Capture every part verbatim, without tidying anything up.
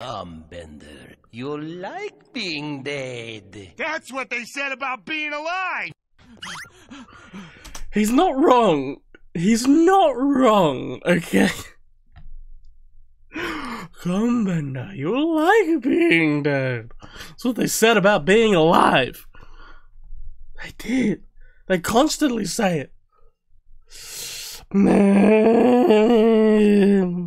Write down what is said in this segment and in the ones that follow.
Come, Bender. You like being dead. That's what they said about being alive! He's not wrong. He's not wrong, okay? Come, Bender. You like being dead. That's what they said about being alive. They did. They constantly say it. Man.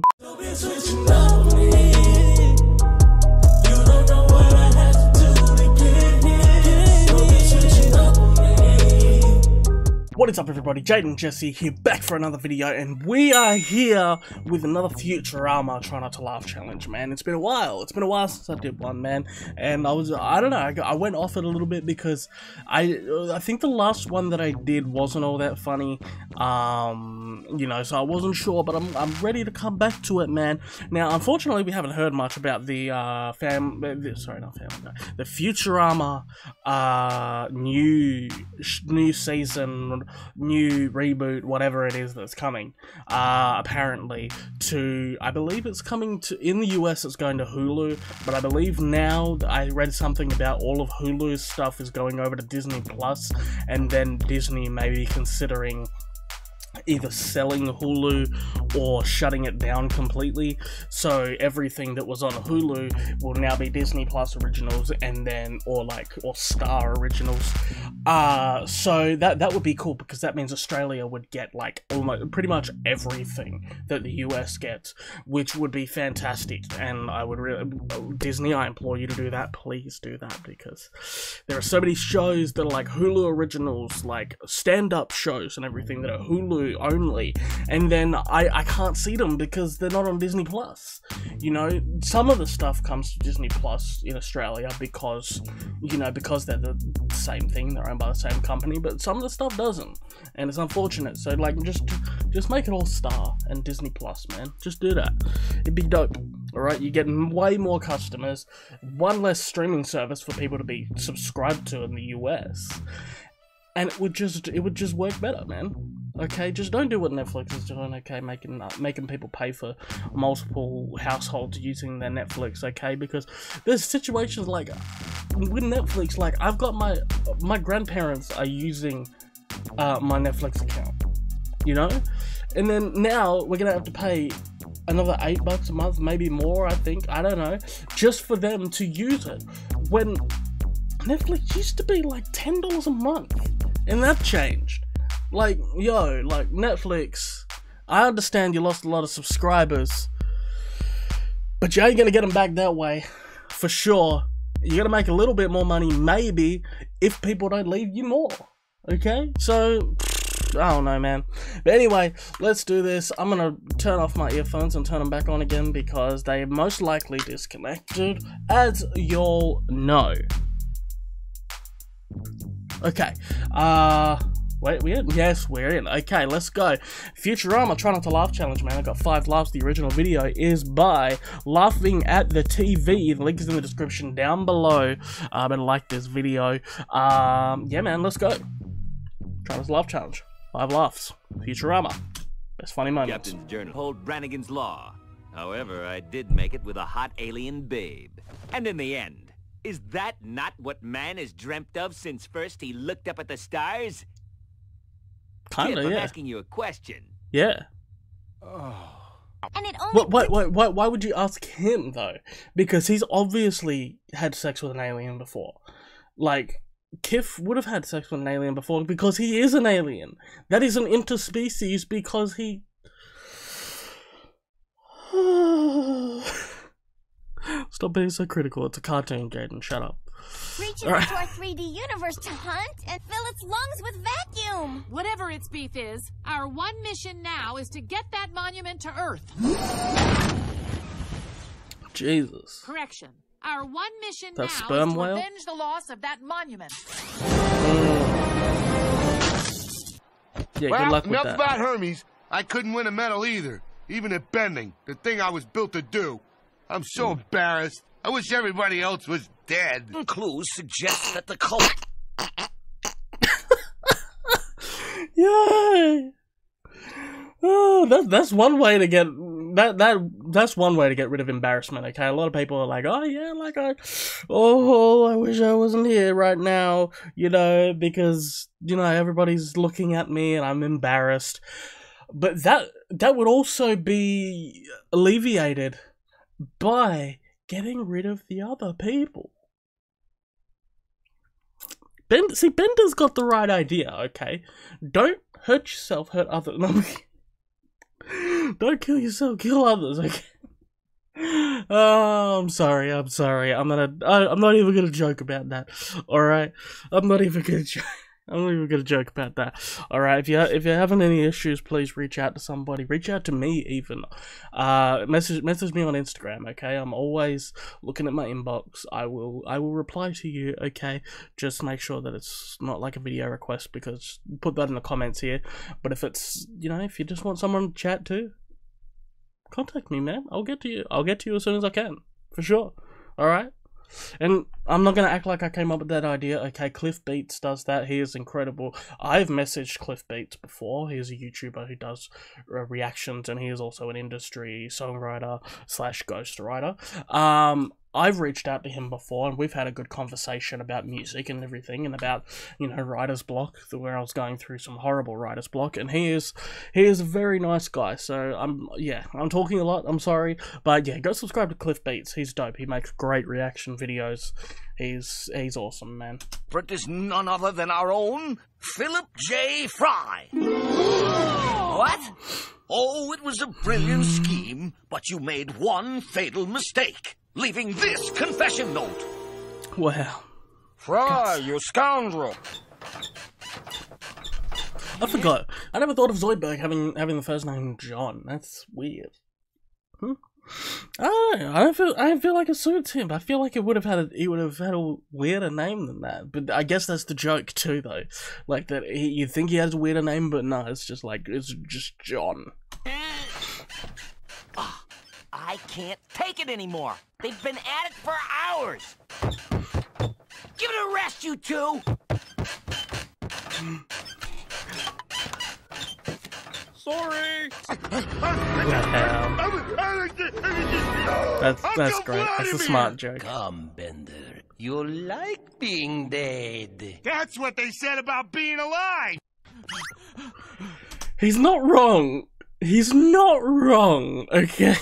What is up, everybody? Jaden Jesse here, back for another video, and we are here with another Futurama Try Not to Laugh challenge, man. It's been a while. It's been a while since I did one, man. And I was, I don't know, I, I went off it a little bit because I, I think the last one that I did wasn't all that funny, um, you know. So I wasn't sure, but I'm, I'm ready to come back to it, man. Now, unfortunately, we haven't heard much about the uh, fam, the, sorry, not family, no, the Futurama uh, new new season. New reboot, whatever it is that's coming, uh, apparently to, I believe it's coming to, in the U S it's going to Hulu, but I believe now, I read something about all of Hulu's stuff is going over to Disney Plus, and then Disney may be considering either selling Hulu or shutting it down completely. So everything that was on Hulu will now be Disney Plus originals, and then or like or Star originals. Uh so that that would be cool, because that means Australia would get like almost pretty much everything that the U S gets, which would be fantastic. And I would really, Disney, I implore you to do that. Please do that, because there are so many shows that are like Hulu originals, like stand-up shows and everything that are Hulu only, and then I, I can't see them because they're not on Disney Plus. You know, some of the stuff comes to Disney Plus in Australia because, you know, because they're the same thing, they're owned by the same company, but some of the stuff doesn't, and it's unfortunate. So like, just just make it all Star and Disney Plus, man. Just do that. It'd be dope. Alright, you get way more customers, one less streaming service for people to be subscribed to in the U S, and it would just it would just work better, man. Okay, just don't do what Netflix is doing, okay, making uh, making people pay for multiple households using their Netflix, okay, because there's situations like, with Netflix, like, I've got my, my grandparents are using uh, my Netflix account, you know, and then now we're gonna have to pay another eight bucks a month, maybe more, I think, I don't know, just for them to use it, when Netflix used to be like ten dollars a month, and that changed. Like, yo, like, Netflix, I understand you lost a lot of subscribers, but you ain't gonna get them back that way, for sure. You're gonna make a little bit more money, maybe, if people don't leave you more, okay? So, I don't know, man. But anyway, let's do this. I'm gonna turn off my earphones and turn them back on again, because they most likely disconnected, as y'all know. Okay, uh... wait, we're in? Yes, we're in. Okay, let's go. Futurama Try Not to Laugh challenge, man. I got five laughs. The original video is by Laughing at the T V. The link is in the description down below. Uh, better like this video. Um, yeah, man, let's go. Try Not to Laugh challenge. Five laughs. Futurama. Best funny moments. Captain's journal. Hold Brannigan's law. However, I did make it with a hot alien babe. And in the end, is that not what man has dreamt of since first he looked up at the stars? Kinda, yeah. I'm asking you a question. Yeah. Oh. And it only. Wait, wait, wait, why would you ask him though? Because he's obviously had sex with an alien before. Like, Kif would have had sex with an alien before, because he is an alien. That is an interspecies, because he. Stop being so critical. It's a cartoon, Jaden. Shut up. Reaches right. into our three D universe to hunt and fill its lungs with vacuum. Whatever its beef is, our one mission now is to get that monument to Earth. Jesus. Correction. Our one mission that now sperm is to whale? Avenge the loss of that monument. Mm. Yeah, well, good luck with enough that. About Hermes. I couldn't win a medal either, even at bending, the thing I was built to do. I'm so mm. embarrassed. I wish everybody else was dead. Clues suggest that the cult. Yay! Oh, that, that's one way to get that that that's one way to get rid of embarrassment, okay? A lot of people are like, oh yeah, like I oh I wish I wasn't here right now, you know, because, you know, everybody's looking at me and I'm embarrassed. But that that would also be alleviated by getting rid of the other people. Bend, see, Bender's got the right idea, okay? Don't hurt yourself, hurt others. No, don't kill yourself, kill others, okay? Oh, I'm sorry, I'm sorry. I'm gonna, I, I'm not even gonna joke about that, alright? I'm not even gonna joke. I'm not even gonna joke about that. Alright, if you're if you're having any issues, please reach out to somebody. Reach out to me even. Uh message message me on Instagram, okay? I'm always looking at my inbox. I will I will reply to you, okay? Just make sure that it's not like a video request, because put that in the comments here. But if it's, you know, if you just want someone to chat to, contact me, man. I'll get to you. I'll get to you as soon as I can. For sure. Alright? And I'm not going to act like I came up with that idea, okay? Cliff Beats does that. He is incredible. I've messaged Cliff Beats before. He's a YouTuber who does uh, reactions, and he is also an industry songwriter slash ghostwriter. Um, I've reached out to him before, and we've had a good conversation about music and everything, and about, you know, writer's block, where I was going through some horrible writer's block, and he is he is a very nice guy. So I'm yeah, I'm talking a lot. I'm sorry, but yeah, go subscribe to Cliff Beats. He's dope. He makes great reaction videos. He's he's awesome, man. But is none other than our own Philip J. Fry. What? Oh, it was a brilliant scheme, but you made one fatal mistake. Leaving this confession note. Wow. Fry, you scoundrel. I forgot. I never thought of Zoidberg having having the first name John. That's weird. Hmm? I don't know. I don't feel I don't feel like it suits him. I feel like it would have had a, he would have had a weirder name than that. But I guess that's the joke too, though. Like that he, you think he has a weirder name, but no, it's just like it's just John. Ah. I can't take it anymore. They've been at it for hours. Give it a rest, you two. Sorry. that's that's great. That's a smart joke. Come, Bender. You like being dead. That's what they said about being alive. He's not wrong. He's not wrong. Okay.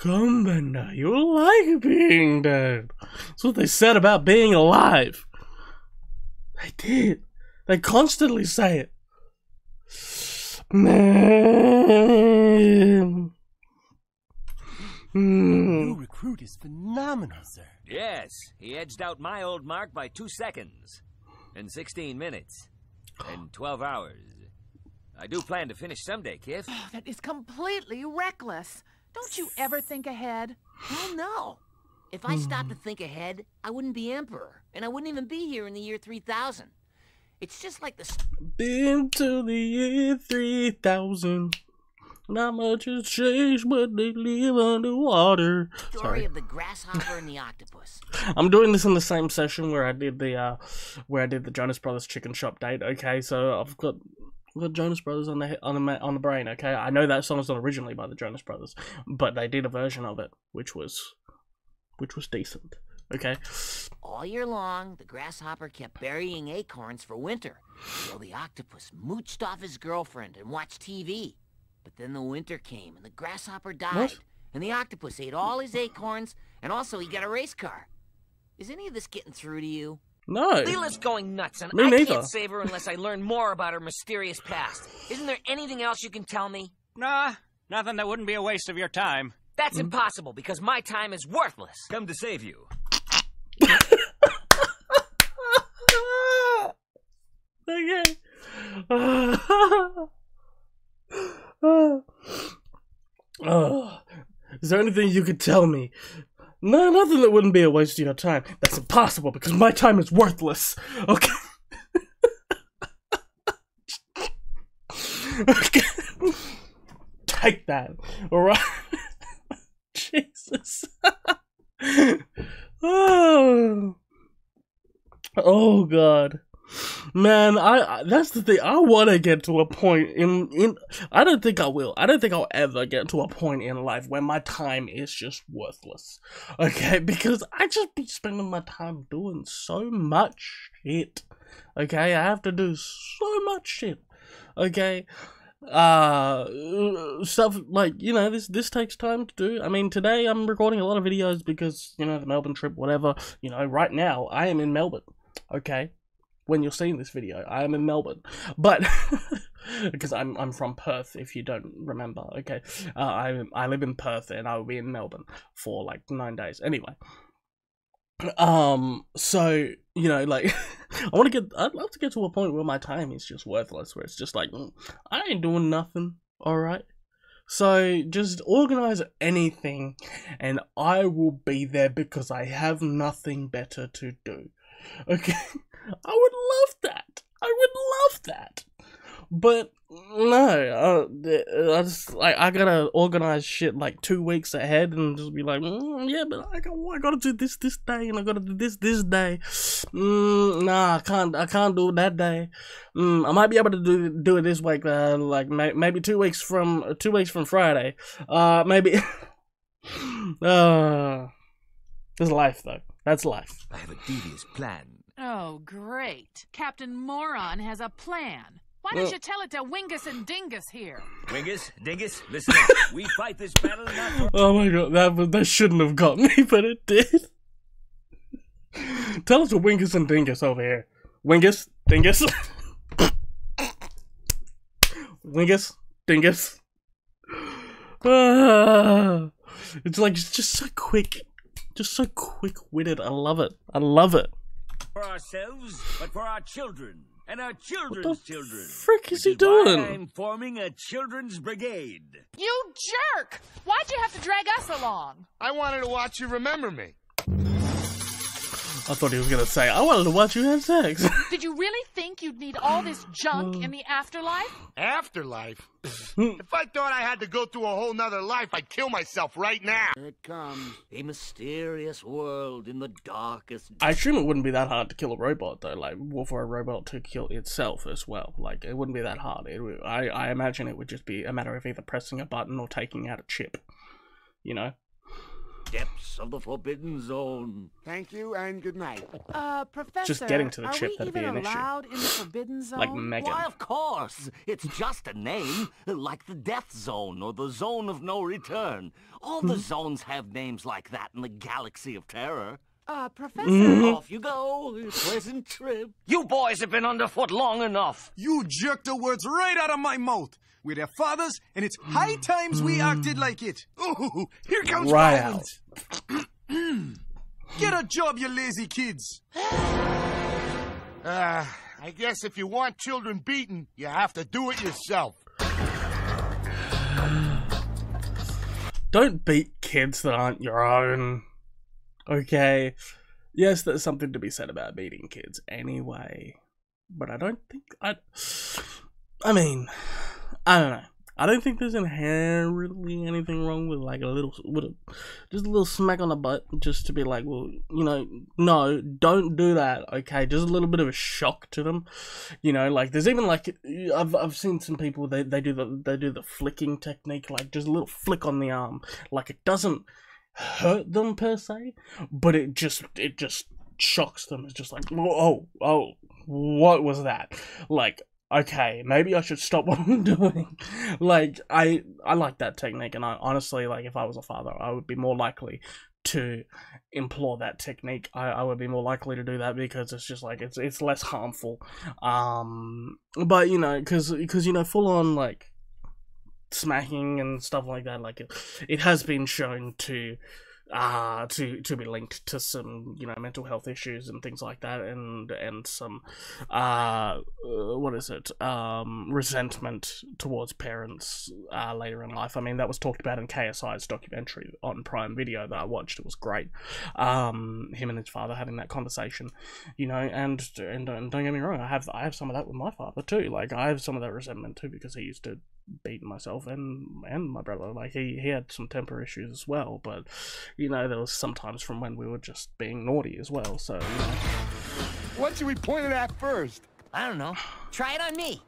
Come, Bender, you like being dead. That's what they said about being alive. They did. They constantly say it. Man. The new recruit is phenomenal, sir. Yes, he edged out my old mark by two seconds. And sixteen minutes. And twelve hours. I do plan to finish someday, Kif. Oh, that is completely reckless. Don't you ever think ahead? Well, no. If I stopped to think ahead, I wouldn't be emperor, and I wouldn't even be here in the year three thousand. It's just like the... Been to the year three thousand. Not much has changed, but they live underwater. Story Sorry. of the grasshopper and the octopus. I'm doing this in the same session where I did the, uh, where I did the Jonas Brothers chicken shop date. Okay, so I've got... I've got Jonas Brothers on the on the on the brain. Okay, I know that song's not originally by the Jonas Brothers, but they did a version of it, which was, which was decent. Okay. All year long, the grasshopper kept burying acorns for winter, while the octopus mooched off his girlfriend and watched T V. But then the winter came, and the grasshopper died, what? and the octopus ate all his acorns, and also he got a race car. Is any of this getting through to you? No. Leela's going nuts, and me I neither. can't save her unless I learn more about her mysterious past. Isn't there anything else you can tell me? Nah, nothing that wouldn't be a waste of your time. That's mm. impossible, because my time is worthless. Come to save you. Okay. Oh. Is there anything you could tell me? No, nothing that wouldn't be a waste of your time. That's impossible, because my time is worthless. Okay. Okay. Take that. Alright. Jesus. Oh. Oh, God. Man, I, I that's the thing. I want to get to a point in, in... I don't think I will. I don't think I'll ever get to a point in life where my time is just worthless. Okay? Because I just be spending my time doing so much shit. Okay? I have to do so much shit. Okay? Uh, stuff like, you know, this this takes time to do. I mean, today I'm recording a lot of videos because, you know, the Melbourne trip, whatever. You know, right now, I am in Melbourne. Okay? When you're seeing this video, I am in Melbourne, but because I'm I'm from Perth, if you don't remember, okay, uh, I I live in Perth and I will be in Melbourne for like nine days anyway. Um, so you know, like, I want to get, I'd love to get to a point where my time is just worthless, where it's just like mm, I ain't doing nothing. All right, so just organize anything, and I will be there because I have nothing better to do. Okay, I would love that. I would love that, but no, I, I just like I gotta organize shit like two weeks ahead and just be like, mm, yeah, but I got I gotta do this this day and I gotta do this this day. Mm, nah, I can't I can't do it that day. Mm, I might be able to do do it this week, uh, like may, maybe two weeks from two weeks from Friday. Uh, maybe. uh, There's life though. That's life. I have a devious plan. Oh, great. Captain Moron has a plan. Why don't you tell it to Wingus and Dingus here? Wingus, Dingus, listen up. We fight this battle not... Oh, my God. That, that shouldn't have got me, but it did. Tell it to Wingus and Dingus over here. Wingus, Dingus. Wingus, Dingus. Ah, it's like, it's just so quick. Just so quick-witted. I love it. I love it. For ourselves, but for our children and our children's what the children. Frick is he doing? I'm forming a children's brigade. You jerk! Why'd you have to drag us along? I wanted to watch you remember me. I thought he was gonna say, I wanted to watch you have sex. Did you really think you'd need all this junk in the afterlife? Afterlife? If I thought I had to go through a whole nother life, I'd kill myself right now. Here it comes, a mysterious world in the darkest... I assume it wouldn't be that hard to kill a robot, though, like, well, for a robot to kill itself as well. Like, it wouldn't be that hard. It, I, I imagine it would just be a matter of either pressing a button or taking out a chip, you know? Depths of the forbidden zone. Thank you and good night. Uh, Professor, just getting to the chip that'd be an issue. In the forbidden zone? Like Megan. Why, of course. It's just a name, like the death zone or the zone of no return. All the zones have names like that in the galaxy of terror. Uh, Professor, mm-hmm. Off you go. Pleasant trip. You boys have been underfoot long enough. You jerked the words right out of my mouth. We're their fathers, and it's high times we acted like it. Ooh, here comes violence. Get a job, you lazy kids. Uh, I guess if you want children beaten, you have to do it yourself. Don't beat kids that aren't your own. Okay. Yes, there's something to be said about beating kids anyway. But I don't think... I. I mean... I don't know. I don't think there's inherently anything wrong with like a little, with a, just a little smack on the butt, just to be like, well, you know, no, don't do that, okay? Just a little bit of a shock to them, you know. Like there's even like I've I've seen some people they they do the they do the flicking technique, like just a little flick on the arm, like it doesn't hurt them per se, but it just it just shocks them. It's just like, oh, oh, what was that? Like. Okay, maybe I should stop what I'm doing. Like, I I like that technique, and I honestly, like, if I was a father, I would be more likely to employ that technique. I, I would be more likely to do that because it's just, like, it's it's less harmful. Um, but, you know, because, you know, full-on, like, smacking and stuff like that, like, it, it has been shown to... Uh, to to be linked to some, you know, mental health issues and things like that, and and some uh what is it um resentment towards parents uh later in life. I mean, that was talked about in K S I's documentary on Prime Video that I watched. It was great. Um him and his father having that conversation, you know, and and, and don't get me wrong, I have I have some of that with my father too. Like, I have some of that resentment too because he used to beating myself and and my brother. Like, he he had some temper issues as well, but you know, there was sometimes from when we were just being naughty as well. So you know. What should we point it at first? I don't know. Try it on me.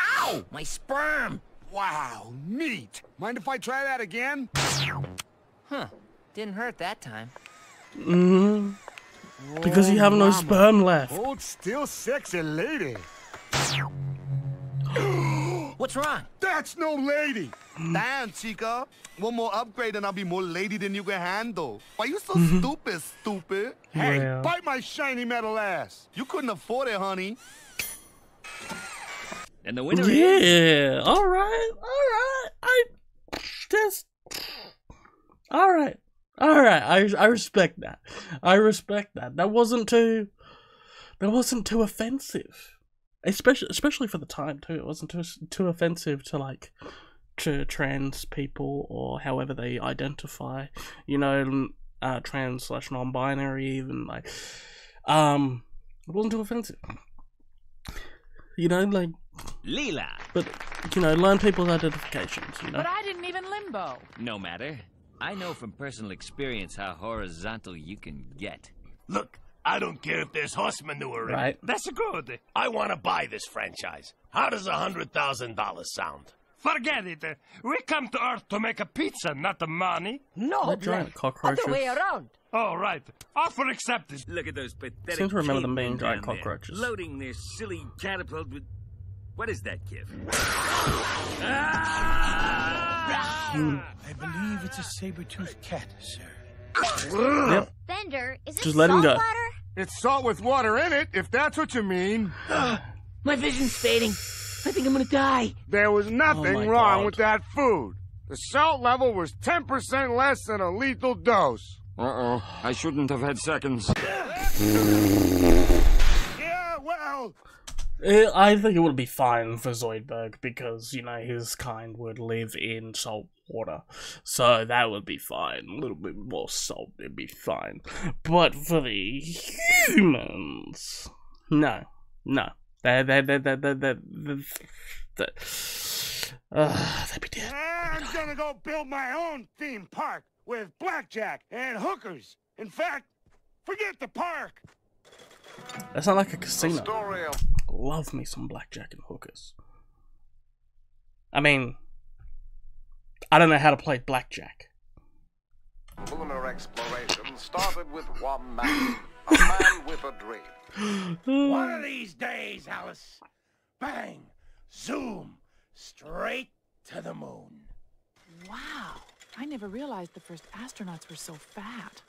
Ow! My sperm! Wow, neat! Mind if I try that again? Huh. Didn't hurt that time. Mm-hmm. Because you have no Mama. sperm left. Old, still sexy lady. What's wrong? That's no lady. Damn, chica. One more upgrade and I'll be more lady than you can handle. Why you so stupid, stupid? Hey, yeah. bite my shiny metal ass. You couldn't afford it, honey. And the winner yeah. is... Yeah, all right, all right. I just... All right, all right. I, I respect that. I respect that. That wasn't too... That wasn't too offensive. Especially, especially for the time too, it wasn't too too offensive to like to trans people or however they identify, you know, uh, trans slash non-binary even like, um, it wasn't too offensive, you know, like Leela. But you know, learn people's identifications, you know. But I didn't even limbo. No matter. I know from personal experience how horizontal you can get. Look. I don't care if there's horse manure in right. it. That's good. I want to buy this franchise. How does one hundred thousand dollars sound? Forget it. We come to Earth to make a pizza, not the money. No, giant cockroaches. Other way around. All right. Offer accepted. Look at those pathetic. Seem to remember them being giant cockroaches. There, loading their silly catapult with. What is that, Kif? Ah! I believe it's a saber-toothed cat, sir. Yep. Bender, is it Just let salt him go. Water? It's salt with water in it, if that's what you mean. My vision's fading. I think I'm gonna die. There was nothing oh wrong God. with that food. The salt level was ten percent less than a lethal dose. Uh-oh. I shouldn't have had seconds. Yeah, well... It, I think it would be fine for Zoidberg because, you know, his kind would live in salt water. So that would be fine. A little bit more salt, it'd be fine. But for the humans... No. No. They, they, they, they, they, they, they, they, uh, they'd be dead. I'm gonna go build my own theme park with blackjack and hookers. In fact, forget the park. That's not like a casino. Love me some blackjack and hookers. I mean, I don't know how to play blackjack. Lunar exploration started with one man, a man with a dream. One of these days, Alice, bang, zoom, straight to the moon. Wow. I never realized the first astronauts were so fat.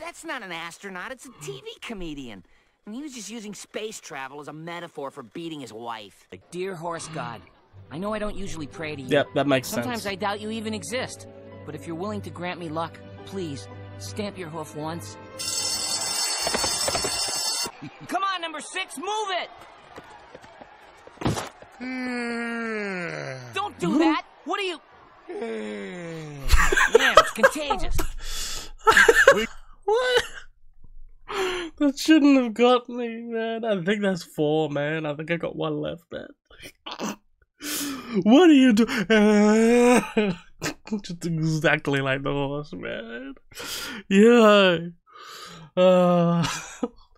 That's not an astronaut, it's a T V comedian. And he was just using space travel as a metaphor for beating his wife. The dear horse god, I know I don't usually pray to you. Yep, that makes Sometimes sense. Sometimes I doubt you even exist. But if you're willing to grant me luck, please, stamp your hoof once. Come on, number six, move it! Don't do that! What are you... Yeah, it's contagious. What? That shouldn't have got me, man. I think that's four, man. I think I got one left, man. What are you doing? Just exactly like the horse, man. Yeah. Uh,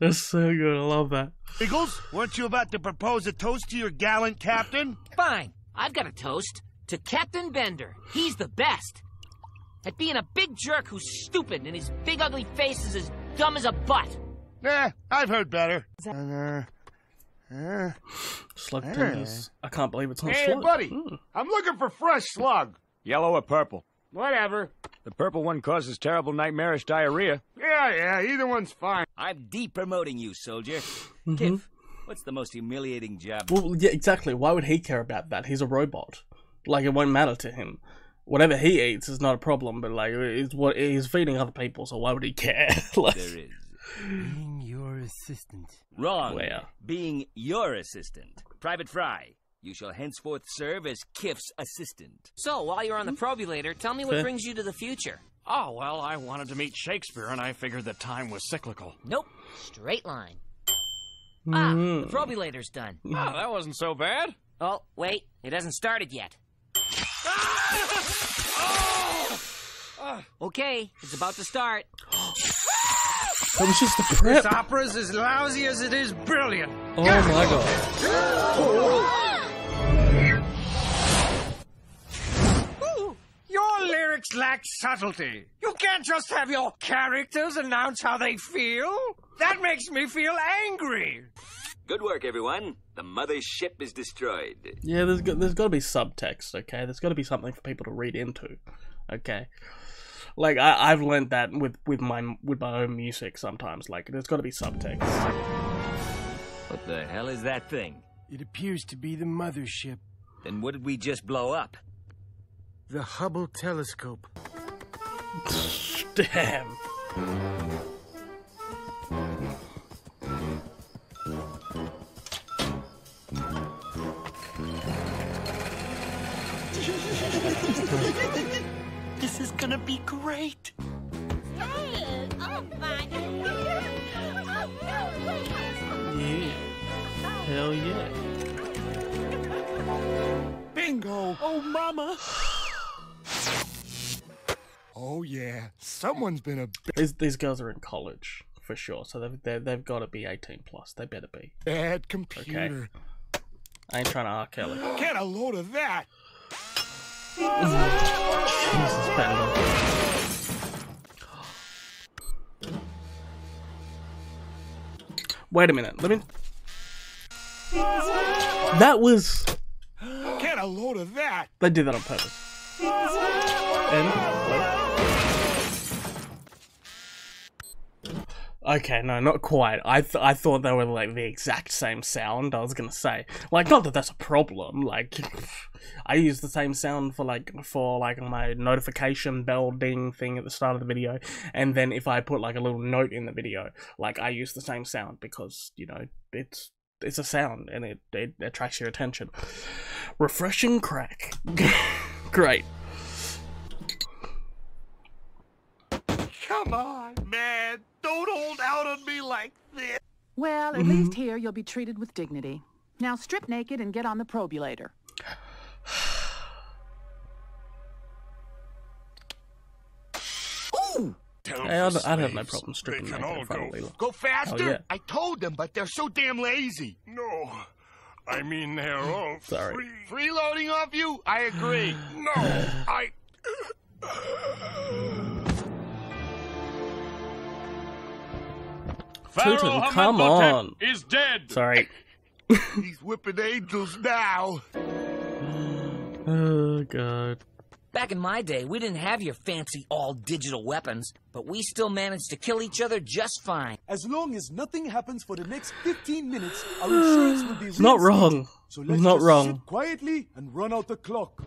that's so good. I love that. Eagles, weren't you about to propose a toast to your gallant captain? Fine. I've got a toast. To Captain Bender, he's the best. At being a big jerk who's stupid and his big ugly face is as dumb as a butt. Eh, I've heard better. Uh, uh, slug uh, tenders. I can't believe it's on hey, slug. Hey, buddy, mm. I'm looking for fresh slug. Yellow or purple? Whatever. The purple one causes terrible nightmarish diarrhea. Yeah, yeah, either one's fine. I'm de-promoting you, soldier. Mm-hmm. Kif, what's the most humiliating job? Well, yeah, exactly. Why would he care about that? He's a robot. Like, it won't matter to him. Whatever he eats is not a problem, but, like, it's what he's feeding other people, so why would he care? Like, there is. Being your assistant. Wrong. Where? Being your assistant. Private Fry, you shall henceforth serve as Kif's assistant. So, while you're on the probulator, tell me what Fair. brings you to the future. Oh, well, I wanted to meet Shakespeare, and I figured that time was cyclical. Nope. Straight line. Mm. Ah, the probulator's done. Oh, that wasn't so bad. Oh, wait. It hasn't started yet. Okay, it's about to start. That was just the prep. This opera's as lousy as it is brilliant. Oh my god. Ooh, your lyrics lack subtlety. You can't just have your characters announce how they feel. That makes me feel angry. Good work, everyone. The mothership is destroyed. Yeah, there's got, there's got to be subtext, okay? There's got to be something for people to read into, okay? Like, I, I've learned that with, with, my, with my own music sometimes. Like, there's got to be subtext. What the hell is that thing? It appears to be the mothership. Then what did we just blow up? The Hubble telescope. Damn. This is gonna be great. Hey, oh my god. Oh, no, please. Yeah. Hell yeah. Bingo. Oh mama. Oh yeah. Someone's been a these, these girls are in college for sure. So they've they've, they've got to be eighteen plus. They better be. Bad computer. Okay. I ain't trying to R. Kelly. Get a load of that. Jesus, Bender. Wait a minute. Let me. That was. Get a load of that. They did that on purpose. And... Okay, no, not quite. I th I thought they were like the exact same sound. I was gonna say, like, not that that's a problem. Like. I use the same sound for like for like my notification bell ding thing at the start of the video, and then if I put like a little note in the video, like I use the same sound because, you know, it's it's a sound and it, it attracts your attention. Refreshing crack. Great. Come on, man, don't hold out on me like this. Well, at mm-hmm. least here you'll be treated with dignity. Now strip naked and get on the probulator. Ooh. Hey, I don't, I don't have no problem stripping naked in front of Leela. Go faster! Oh, yeah. I told them, but they're so damn lazy. No, I mean they're all Sorry. free. Freeloading off you? I agree. No, I... Tootin, come on! Is dead. Sorry. He's whipping angels now. Oh, God. Back in my day, we didn't have your fancy all-digital weapons, but we still managed to kill each other just fine. As long as nothing happens for the next fifteen minutes, our insurance will be... Not wrong. So let's not just wrong. Sit quietly and run out the clock.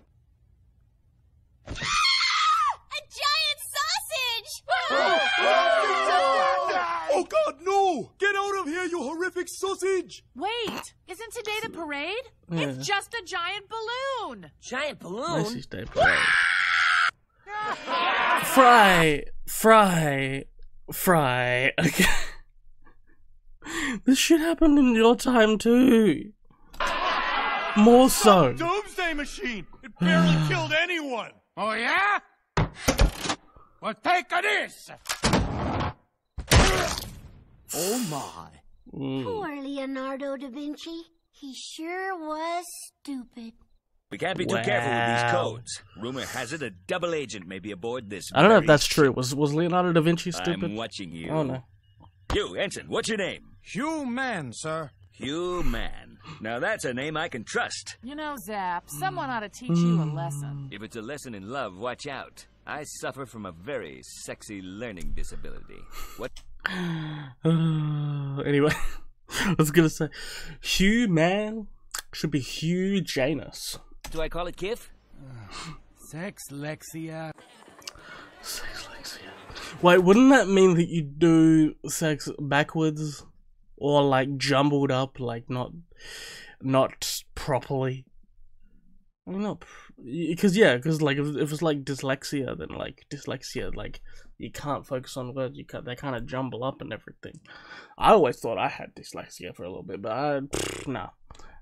Ah! A giant sausage! Oh, God. Oh, God, no! Get out of here, you horrific sausage! Wait, isn't today the parade? Yeah. It's just a giant balloon! Giant balloon? Macy's Day Parade. Fry, Fry, Fry. Okay. This shit happened in your time too. More so. Doomsday machine! It barely killed anyone! Oh yeah? Well, take this! Oh my. Mm. Poor Leonardo da Vinci. He sure was stupid. We can't be wow. too careful with these codes. Rumor has it a double agent may be aboard this. I don't know if that's true. Was was Leonardo da Vinci stupid? I'm watching you. Oh no. You, Ensign, what's your name? Hugh Mann, sir. Hugh Mann. Now that's a name I can trust. You know, Zapp, someone mm. ought to teach mm. you a lesson. If it's a lesson in love, watch out. I suffer from a very sexy learning disability. What? Uh, anyway, I was gonna say Hugh Mann should be Hugh Janus. Do I call it Kif? Uh, sexlexia. Sexlexia. Wait, wouldn't that mean that you do sex backwards or like jumbled up, like not, not properly? I mean, not because yeah, because like if, if it's like dyslexia, then like dyslexia, like. You can't focus on words. You can't, they kind of jumble up and everything. I always thought I had dyslexia for a little bit, but I, pff, nah,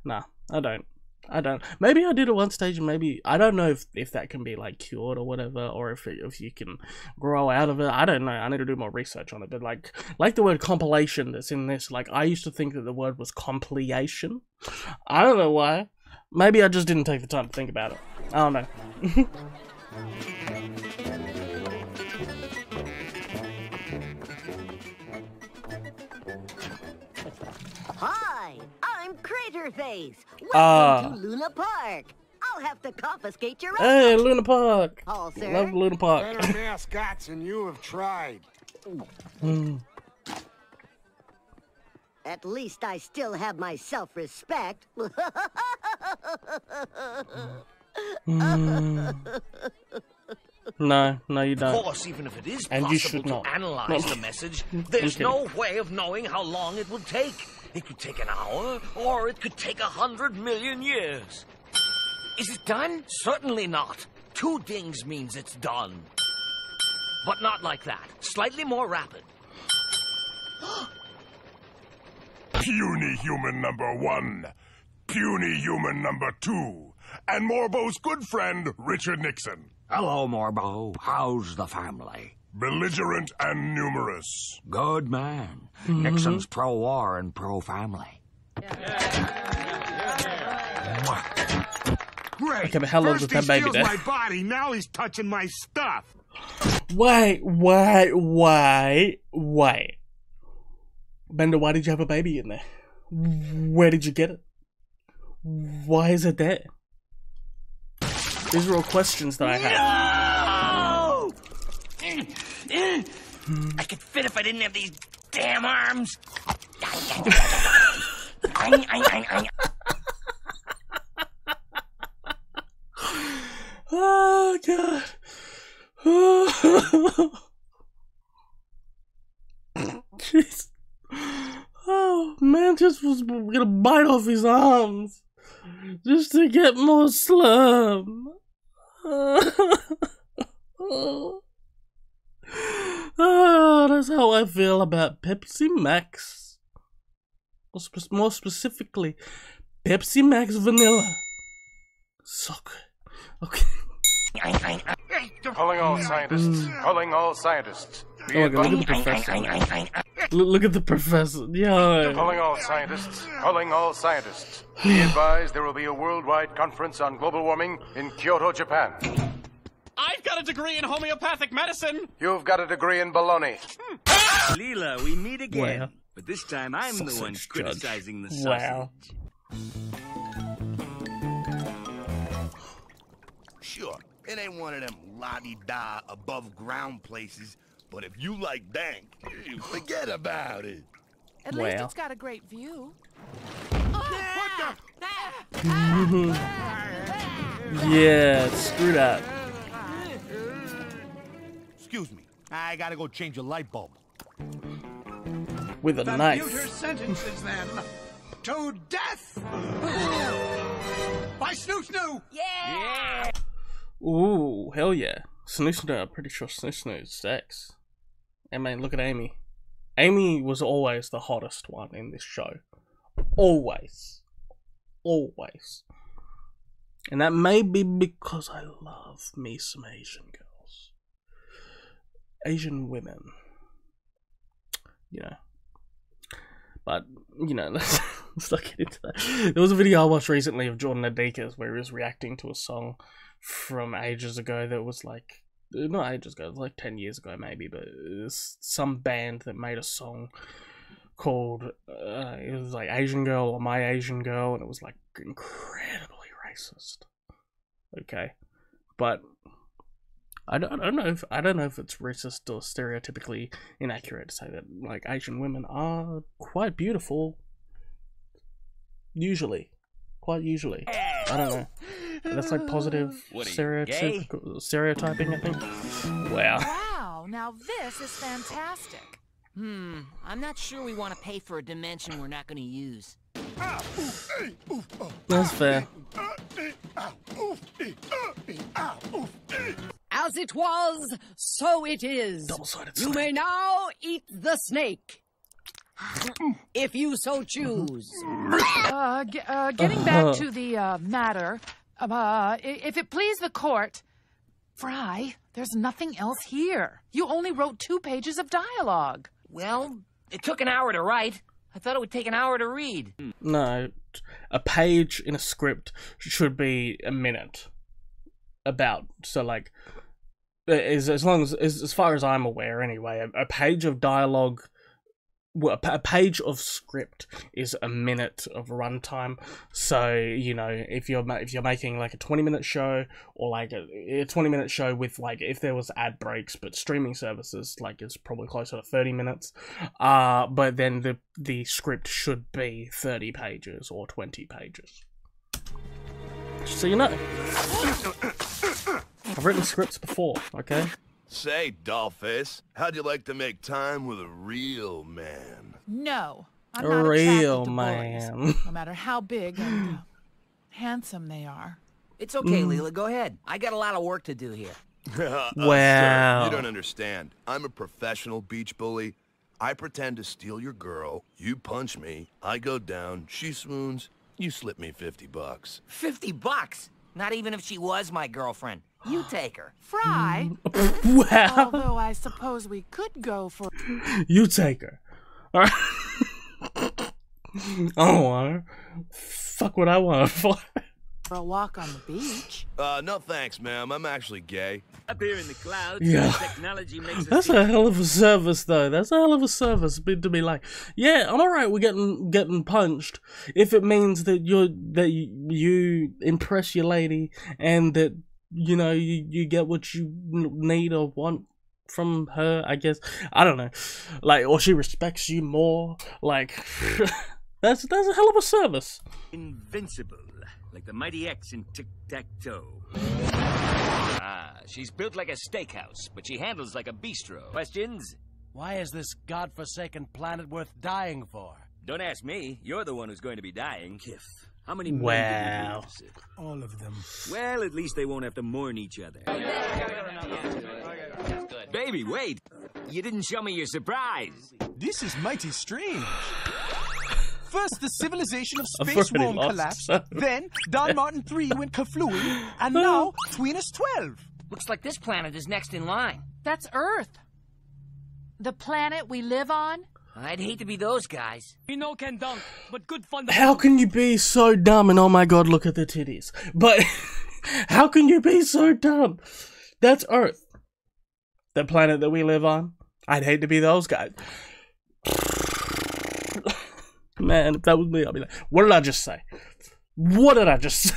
nah, I don't. I don't. Maybe I did at one stage, and maybe I don't know if, if that can be like cured or whatever, or if it, if you can grow out of it. I don't know. I need to do more research on it. But like like the word compilation that's in this, like I used to think that the word was compilation. I don't know why. Maybe I just didn't take the time to think about it. I don't know. Face. Welcome uh, to Luna Park. I'll have to confiscate your restaurant. Hey, Luna Park. Oh, sir. Love Luna Park. Better mascots than you have tried. Mm. At least I still have my self-respect. mm. No, no, you don't. Of course, even if it is and possible you should not. to analyze the message, there's no way of knowing how long it will take. It could take an hour, or it could take a hundred million years. Is it done? Certainly not. Two dings means it's done. But not like that. Slightly more rapid. Puny human number one. Puny human number two. And Morbo's good friend, Richard Nixon. Hello, Morbo. How's the family? Belligerent and numerous. Good man. Mm-hmm. Nixon's pro-war and pro-family. Yeah. Yeah. Yeah. Great. Okay, how long was that baby there? My body, now he's touching my stuff. Wait, wait, wait, wait. Bender, why did you have a baby in there? Where did you get it? Why is it there? These are all questions that I have. No! I could fit if I didn't have these damn arms. Oh, God. Jeez. Oh, man, just was gonna bite off his arms just to get more slurm. Oh. Oh, that's how I feel about Pepsi Max. More, spe more specifically, Pepsi Max Vanilla. So good. Okay. Calling all scientists. Mm. Calling all scientists. Oh, God, look at the professor. L look at the professor. Yeah. Calling all scientists. Calling all scientists. Be advised there will be a worldwide conference on global warming in Kyoto, Japan. I've got a degree in homeopathic medicine. You've got a degree in baloney. Hmm. Ah! Leela, we meet again. Wow. But this time I'm sausage the one judge. criticizing the sausage. Wow. Sure, it ain't one of them la-di-da above ground places, but if you like dank, you forget about it. At wow. least it's got a great view. Oh, what the? Yeah, screw that. Excuse me, I gotta go change a light bulb. With a the knife. Computer sentences them to death. By Snoo Snoo. Yeah. yeah. Ooh, hell yeah, Snoo Snoo. I'm pretty sure Snoo Snoo is sex. And man, look at Amy. Amy was always the hottest one in this show. Always, always. And that may be because I love me some Asian girls. Asian women, you know, but you know, let's, let's not get into that. There was a video I watched recently of Jordan Adikas where he was reacting to a song from ages ago that was like, not ages ago, it was like ten years ago maybe, but it was some band that made a song called, uh, it was like Asian Girl or My Asian Girl, and it was like incredibly racist, okay, but I don't, I don't know if I don't know if it's racist or stereotypically inaccurate to say that like Asian women are quite beautiful. Usually, quite usually. I don't know. That's like positive stereotyp stereotyping, I think. Wow. Wow! Now this is fantastic. Hmm. I'm not sure we want to pay for a dimension we're not going to use. That's fair. As it was, so it is. You may now eat the snake. if you so choose. Uh, g uh, getting back to the uh, matter, uh, if it please the court, Fry, there's nothing else here. You only wrote two pages of dialogue. Well, it took an hour to write. I thought it would take an hour to read. No, a page in a script should be a minute. About, so like, as as long as as, as far as I'm aware, anyway, a, a page of dialogue. A page of script is a minute of runtime, so you know if you're if you're making like a twenty minute show or like a, a twenty minute show with like if there was ad breaks, but streaming services like it's probably closer to thirty minutes. Uh, but then the the script should be thirty pages or twenty pages. So you know, I've written scripts before, okay. Say, dollface, how'd you like to make time with a real man? No, I'm not real man. Boys, no matter how big and how handsome they are. It's okay, mm. Leela, go ahead. I got a lot of work to do here. uh, wow. Sir, you don't understand. I'm a professional beach bully. I pretend to steal your girl. You punch me. I go down. She swoons. You slip me fifty bucks. fifty bucks? Not even if she was my girlfriend. You take her. Fry? Wow. Although I suppose we could go for... You take her. Alright. I don't want her. Fuck what I want her for. For a walk on the beach. Uh, no thanks, ma'am. I'm actually gay. Up here in the clouds, yeah. Technology makes that's a hell of a service, though. That's a hell of a service to be like, yeah, I'm alright. We're getting getting punched if it means that you're that you impress your lady and that. You know, you, you get what you need or want from her, I guess. I don't know. Like, or she respects you more. Like, that's that's a hell of a service. Invincible, like the mighty X in Tic-Tac-Toe. Ah, she's built like a steakhouse, but she handles like a bistro. Questions? Why is this godforsaken planet worth dying for? Don't ask me. You're the one who's going to be dying, Kif. How many more? Wow. All of them. Well, at least they won't have to mourn each other. Baby, wait. You didn't show me your surprise. This is mighty strange. First, the civilization of space Rome collapsed. So. Then, Don Martin three went kaflooey. And now, Tweenus twelve. Looks like this planet is next in line. That's Earth. The planet we live on. I'd hate to be those guys. You know, can dunk, but good fun. How can you be so dumb and oh my god, look at the titties? But how can you be so dumb? That's Earth, the planet that we live on. I'd hate to be those guys. Man, if that was me, I'd be like, what did I just say? What did I just say?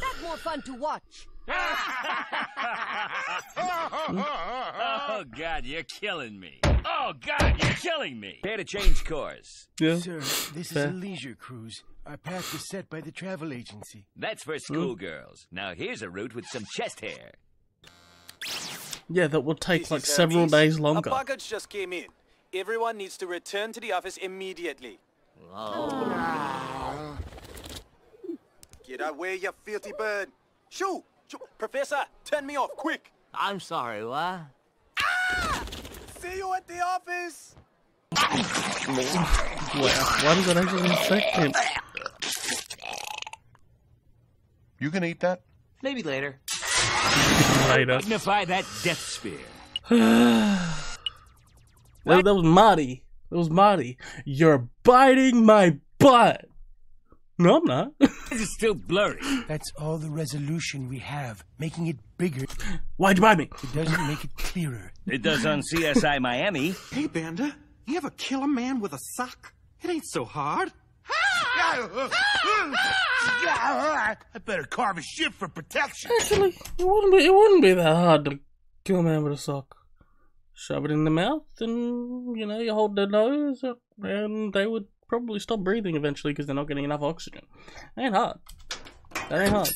That's more fun to watch. Oh god, you're killing me. Oh god, you're killing me. Care to change course. Yeah. Sir, this Fair. is a leisure cruise. Our path is set by the travel agency. That's for schoolgirls. Now here's a route with some chest hair. Yeah, that will take this like several days longer. A package just came in. Everyone needs to return to the office immediately. Oh. Get away, you filthy bird. Shoo! Professor, turn me off, quick! I'm sorry, what? Ah! See you at the office! Why does it actually infect him? You can eat that? Maybe later. Later. Magnify that death spear. Well, that was Marty. That was Marty. You're biting my butt! No, I'm not. It's still blurry. That's all the resolution we have. Making it bigger. Why'd you buy me? It doesn't make it clearer. It does on C S I Miami. Hey, Bender, you ever kill a man with a sock? It ain't so hard. I better carve a ship for protection. Actually, it wouldn't be, it wouldn't be that hard to kill a man with a sock. Shove it in the mouth and, you know, you hold their nose up and they would... probably stop breathing eventually because they're not getting enough oxygen. That ain't hard. That ain't hard.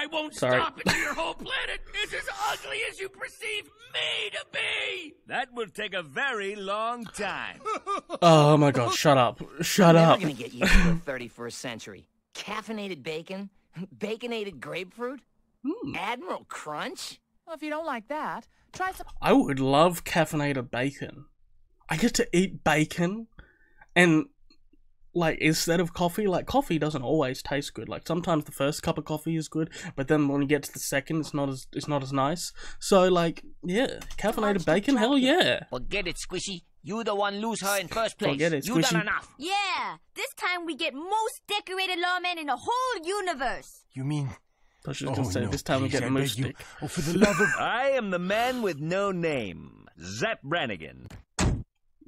I won't Sorry. stop it. Your whole planet is as ugly as you perceive me to be. That will take a very long time. Oh my god! Shut up! Shut I'm up! We're gonna get used to the thirty-first century. Caffeinated bacon, baconated grapefruit, mm. Admiral Crunch. Well, if you don't like that, try some. I would love caffeinated bacon. I get to eat bacon, and like instead of coffee, like coffee doesn't always taste good. Like sometimes the first cup of coffee is good, but then when you get to the second, it's not as it's not as nice. So like yeah, caffeinated bacon, hell yeah. Forget it, Squishy. You the one lose her in first place. Forget it, Squishy. You done enough. Yeah, this time we get most decorated lawman in the whole universe. You mean? I was just oh, gonna say no, this time we get a moose stick. Oh, for the love of! I am the man with no name, Zapp Brannigan.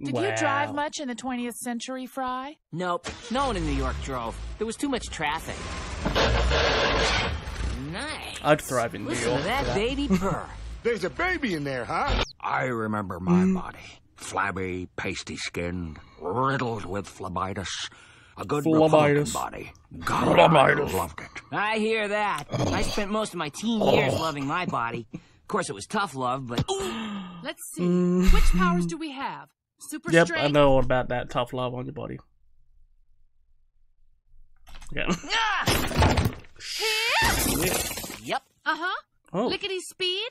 Did wow. you drive much in the twentieth century, Fry? Nope. No one in New York drove. There was too much traffic. Nice. I'd thrive in New Listen York. To that, that baby purr. There's a baby in there, huh? I remember my mm. body. Flabby, pasty skin, riddled with phlebitis. A good Republican body. God, I loved it. I hear that. Ugh. I spent most of my teen Ugh. years loving my body. Of course, it was tough love, but... Ooh. Let's see. Mm. Which powers do we have? Super yep, strength. I know about that tough love on your body. Yeah. Ah! Yep. Uh-huh. Oh. Lickety speed.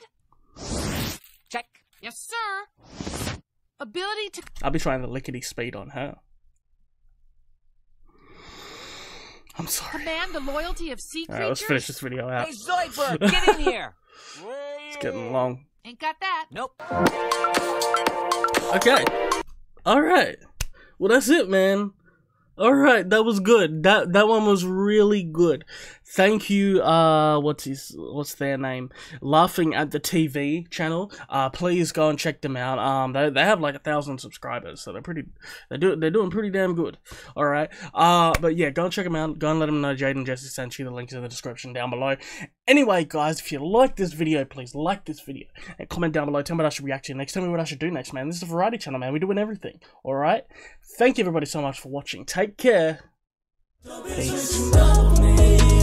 Check. Yes, sir. Ability to... I'll be trying the lickety speed on her. I'm sorry. Command the loyalty of sea creatures. Alright, let's finish this video out. Hey, Zoidberg, get in here! It's getting long. Ain't got that. Nope. Okay. Alright. Well, that's it, man. Alright, that was good. That that one was really good. Thank you, uh, what's his, what's their name? Laughing at the T V channel. Uh, please go and check them out. Um, they, they have like a thousand subscribers, so they're pretty, they do, they're doing pretty damn good. All right. Uh, but yeah, go and check them out. Go and let them know Jaden Jesse sent you. The link is in the description down below. Anyway, guys, if you like this video, please like this video and comment down below. Tell me what I should react to next. Tell me what I should do next, man. This is a variety channel, man. We're doing everything. All right. Thank you everybody so much for watching. Take care. Peace.